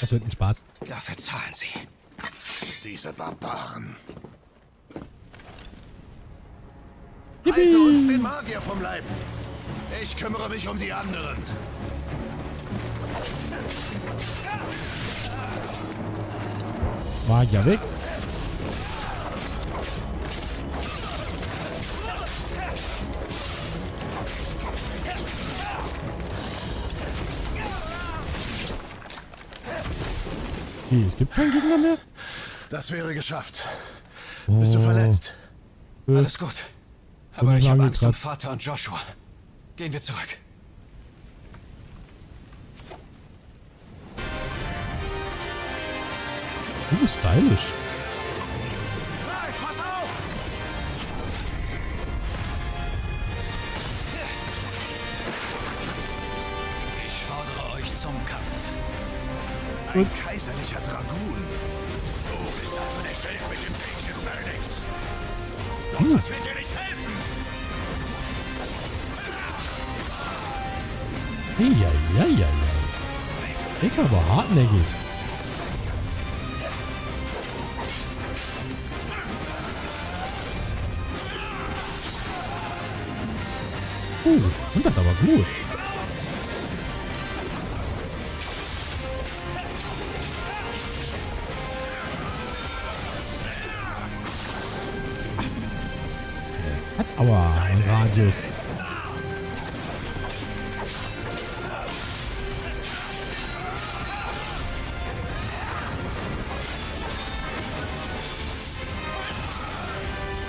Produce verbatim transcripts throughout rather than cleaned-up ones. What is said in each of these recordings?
Das wird ein Spaß. Dafür zahlen sie. Diese Barbaren. Halte uns den Magier vom Leib. Ich kümmere mich um die anderen. Magier weg. Wie, es gibt keinen Gegner mehr? Das wäre geschafft. Oh. Bist du verletzt? Äh. Alles gut. Aber ich habe Angst um Vater und Joshua. Gehen wir zurück. Uh, stylisch. Hey, pass auf! Ich fordere euch zum Kampf. Ein und? Kaiserlicher Dragoon. Du bist also der Schild mit dem Krieg des Phönix. Doch uh. das wird dir nicht helfen. Eieieiei. Ist aber hartnäckig. Uh, und das aber gut. Hat aber einen Radius.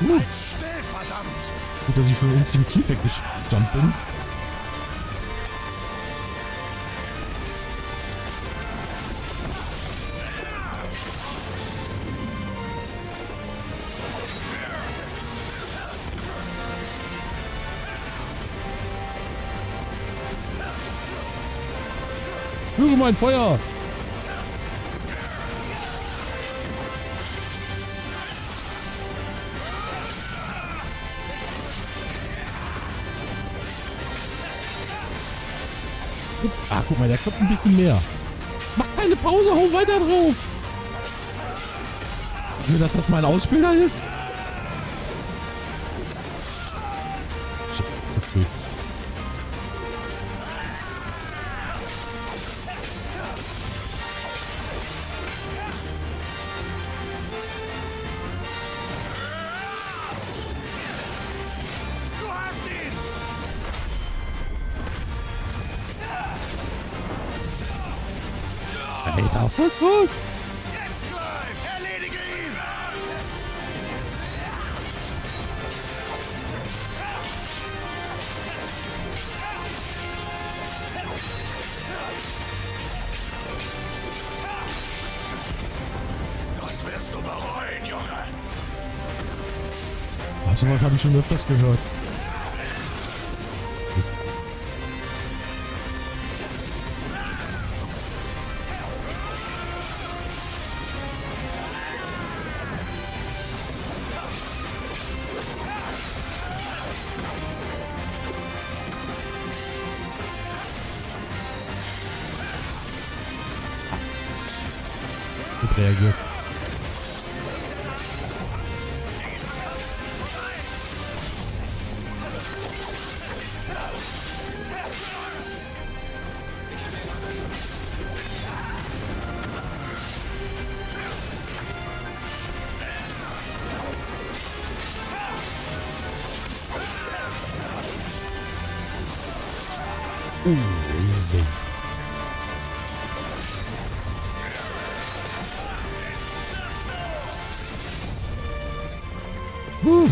Uh. Gut, dass ich schon instinktiv weggejumpt bin. Höre mein Feuer! Ah, guck mal, der kommt ein bisschen mehr. Mach keine Pause, hau weiter drauf. Nur, dass das mein Ausbilder ist. Shit, zu früh. Hey, da ist halt was. Jetzt, Clive! Erledige ihn! Das wirst du bereuen, Junge! Also, was habe ich schon öfters gehört? Mist. Reagiert. Uh, Uh.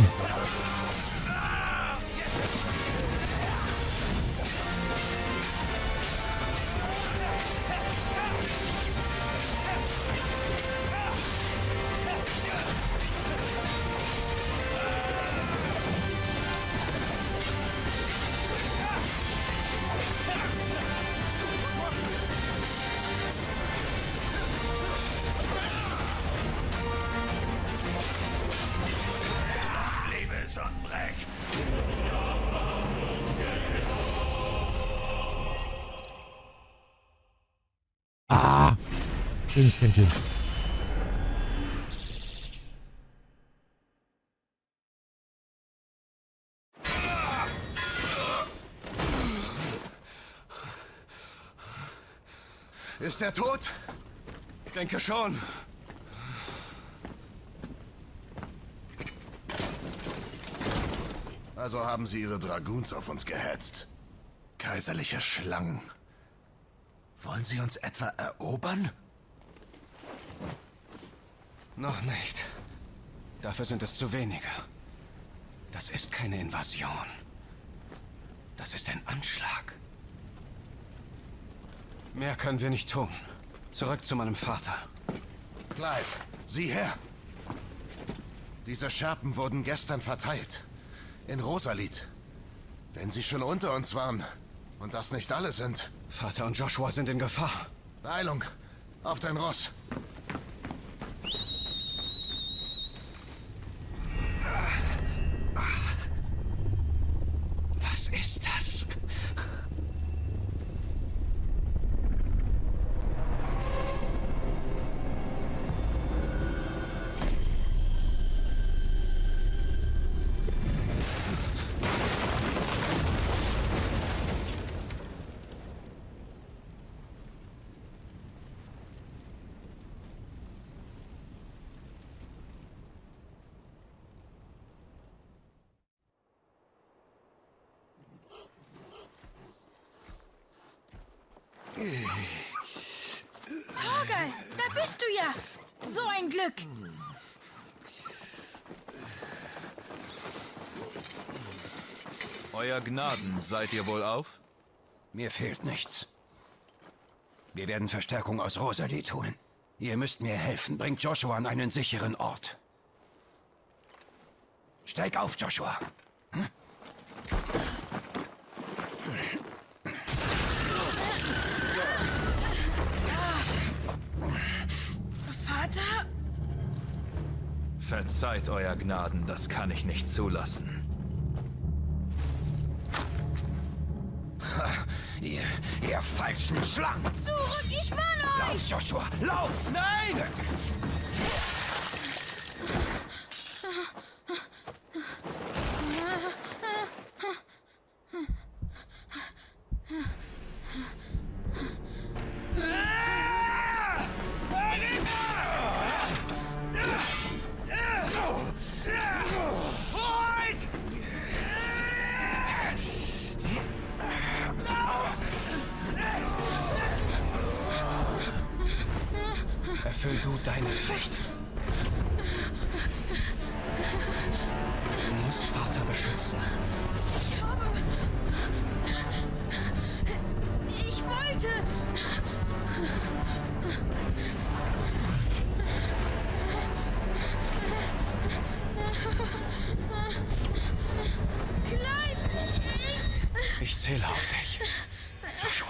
Schönes Kämpfchen. Ist er tot? Ich denke schon. Also haben sie ihre Dragoons auf uns gehetzt. Kaiserliche Schlangen. Wollen sie uns etwa erobern? Noch nicht. Dafür sind es zu wenige. Das ist keine Invasion. Das ist ein Anschlag. Mehr können wir nicht tun. Zurück zu meinem Vater. Clive, sieh her! Diese Scherben wurden gestern verteilt. In Rosalit. Wenn sie schon unter uns waren und das nicht alle sind. Vater und Joshua sind in Gefahr. Beeilung! Auf dein Ross! Was ist das? Bist du ja! So ein Glück! Euer Gnaden, seid ihr wohl auf? Mir fehlt nichts. Wir werden Verstärkung aus Rosalit holen. Ihr müsst mir helfen. Bringt Joshua an einen sicheren Ort. Steig auf, Joshua! Hm? Verzeiht, euer Gnaden, das kann ich nicht zulassen. Ha, ihr, ihr falschen Schlangen! Zurück, ich warne euch! Lauf, Joshua, lauf! Nein! Erfüll du deine Pflicht. Du musst Vater beschützen. Ich habe... Ich wollte... Clive! Ich zähle auf dich, Joshua.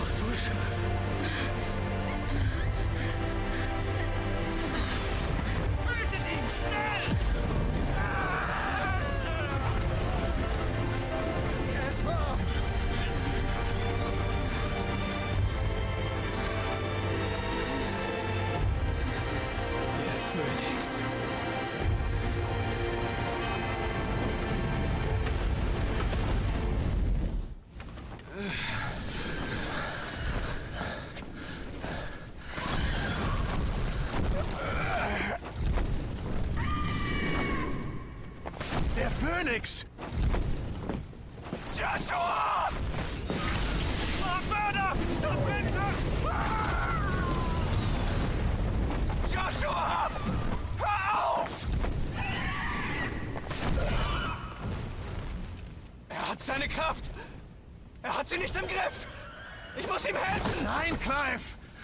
Ach du Scheiße. Der Phönix! Joshua! Mach Mörder! Du Prinz! Joshua! Hör auf! Er hat seine Kraft! Er hat sie nicht im Griff! Ich muss ihm helfen! Nein, Clive!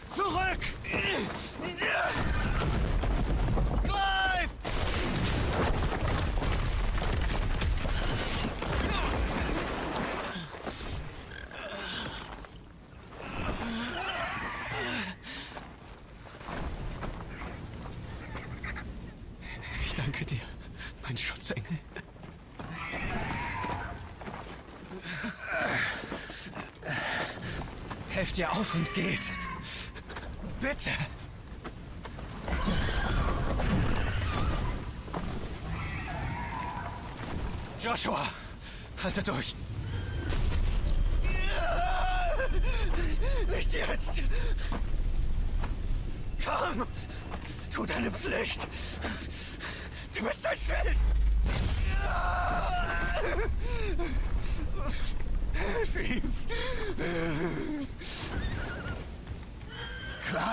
Zurück! Clive! Ich danke dir, mein Schutzengel. Helft ihr auf und geht. Bitte. Joshua, halte durch. Nicht jetzt. Komm, tu deine Pflicht. Du bist ein Schild. Hilf ihm. Clive?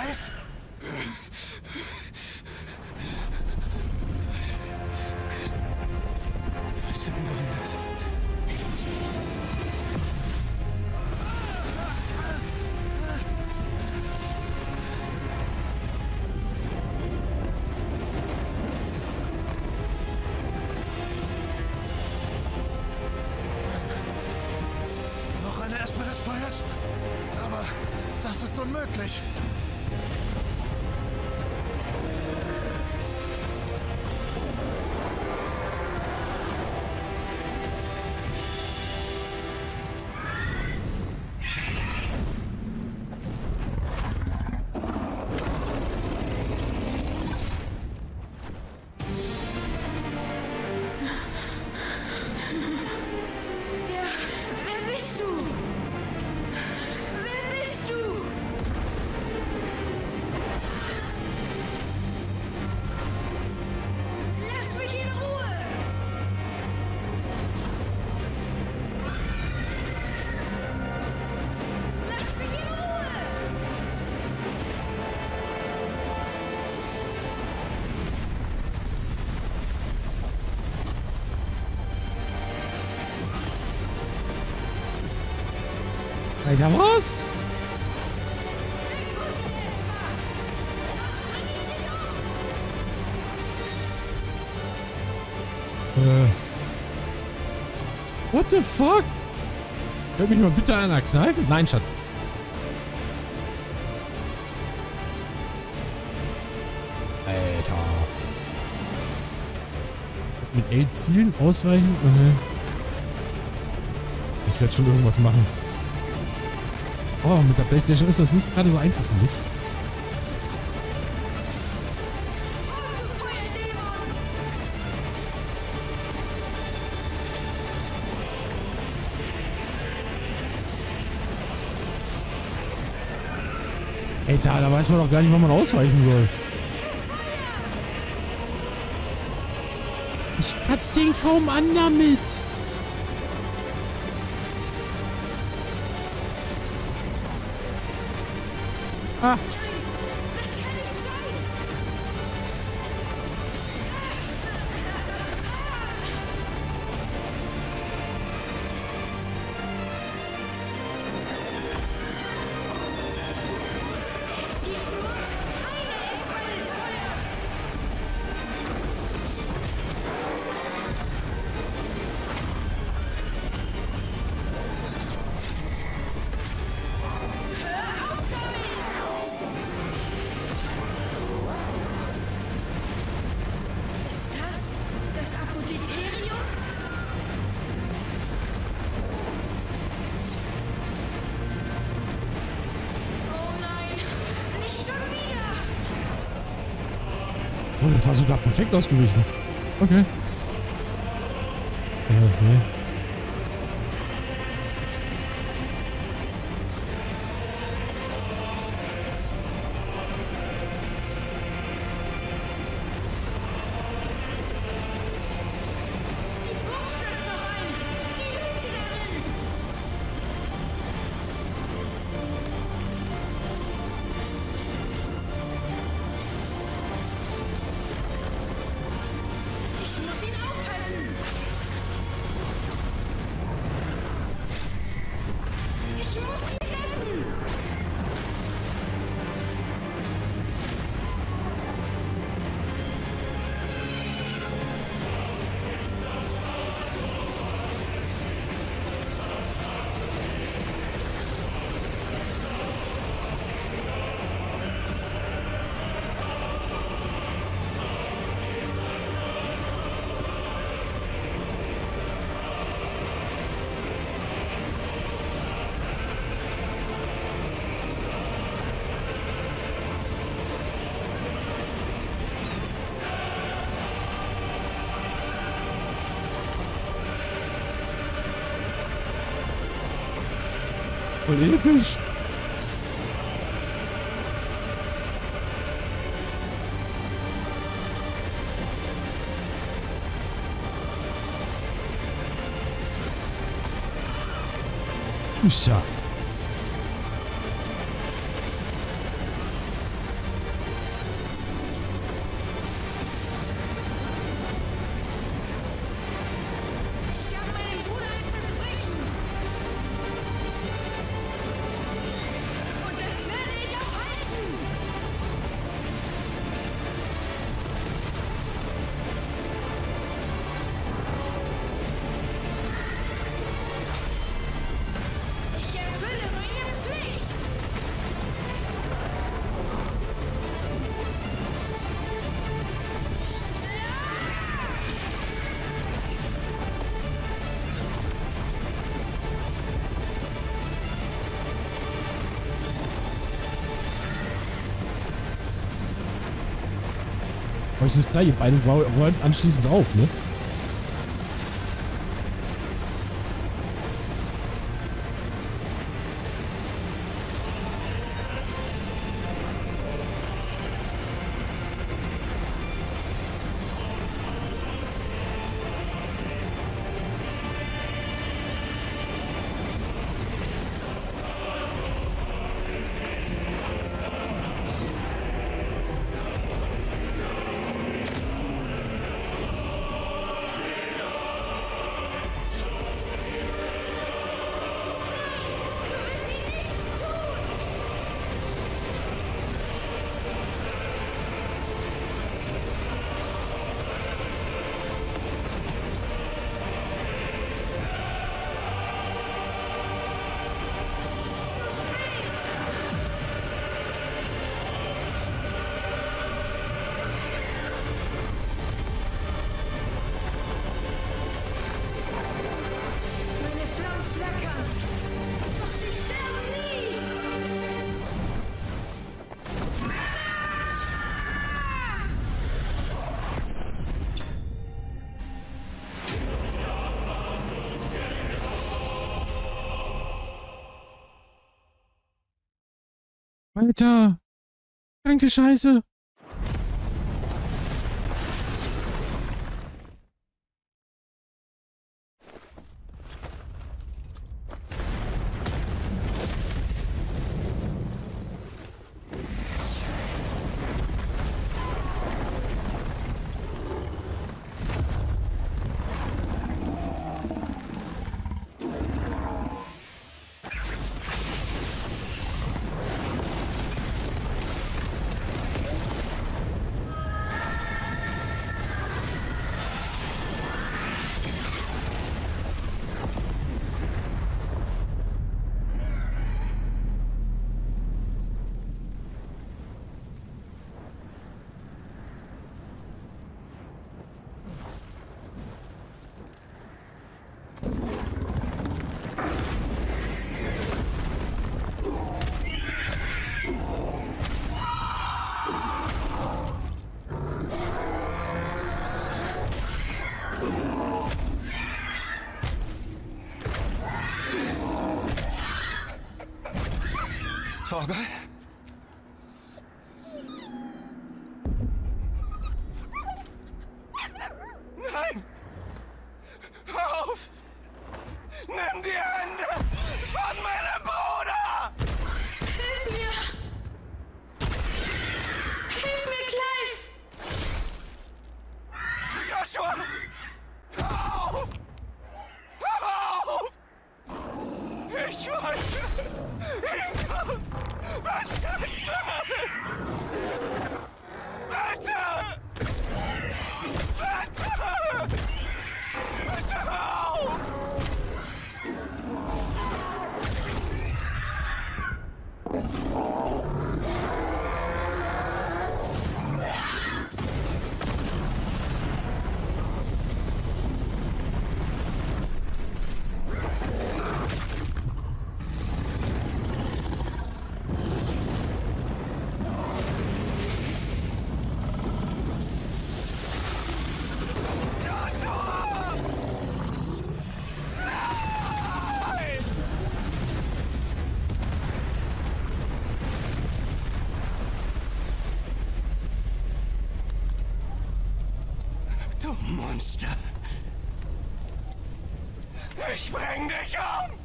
Was im Namen das? Noch eine Esper des Feuers? Aber das ist unmöglich. Ja, was? Äh. What the fuck? Hört mich mal bitte einer Kneife? Nein, Schatz. Alter. Mit L-Zielen ausweichen? Ich werde schon irgendwas machen. Oh, mit der Playstation ist das nicht gerade so einfach für mich. Alter, da weiß man doch gar nicht, wann man ausweichen soll. Ich kratze den kaum an damit. Ah. Das kann nicht sein. Es gibt nur eine Esper des Feuers. Hör auf damit! Oh, das war sogar perfekt ausgewichen. Okay. Okay. Ich muss ihn aufhalten! voll episch. Usa. Das ist gleich, ihr beide räumt anschließend auf, ne? Alter, danke Scheiße. Nein! Hör auf! Nimm die Hände von meinem Bruder! Hilf mir! Hilf mir, Clive! Joshua! Hör auf! Hör auf! Ich wollte... Ich... Du Monster! Ich bring dich um!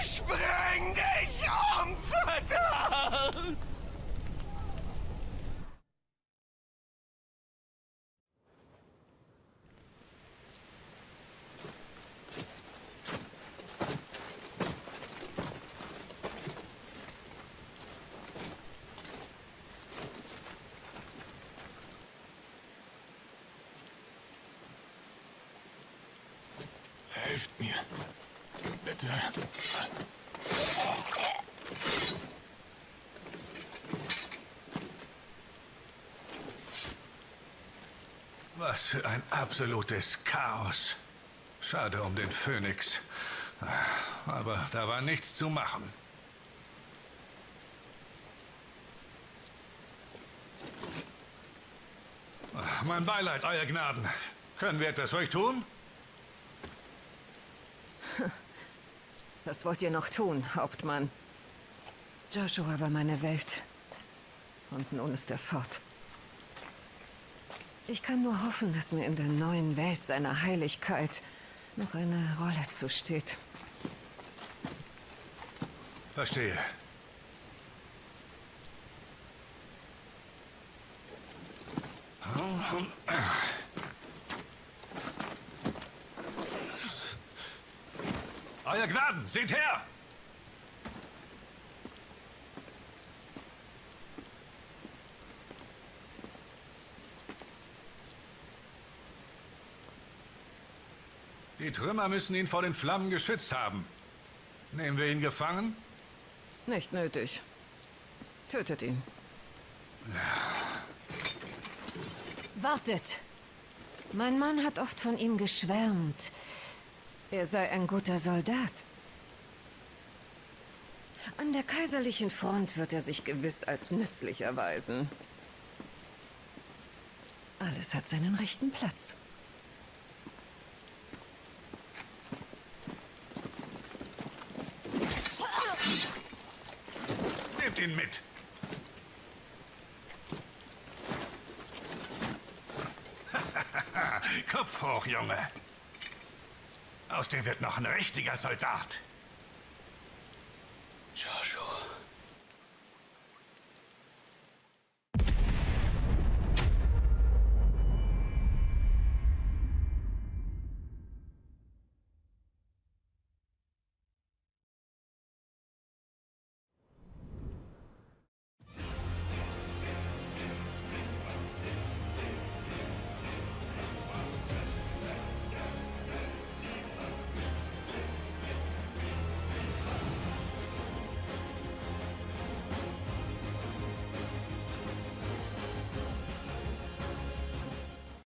Ich bring dich um, verdammt! Helft mir, bitte. Was für ein absolutes Chaos. Schade um den Phönix. Aber da war nichts zu machen. Mein Beileid, Euer Gnaden. Können wir etwas für euch tun? Was wollt ihr noch tun, Hauptmann? Joshua war meine Welt. Und nun ist er fort. Ich kann nur hoffen, dass mir in der neuen Welt seiner Heiligkeit noch eine Rolle zusteht. Verstehe. Euer Gnaden, seht her! Die Trümmer müssen ihn vor den Flammen geschützt haben. Nehmen wir ihn gefangen? Nicht nötig. Tötet ihn. Wartet! Mein Mann hat oft von ihm geschwärmt. Er sei ein guter Soldat. An der kaiserlichen Front wird er sich gewiss als nützlich erweisen. Alles hat seinen rechten Platz. Nehmt ihn mit! Kopf hoch, Junge! Aus dir wird noch ein richtiger Soldat.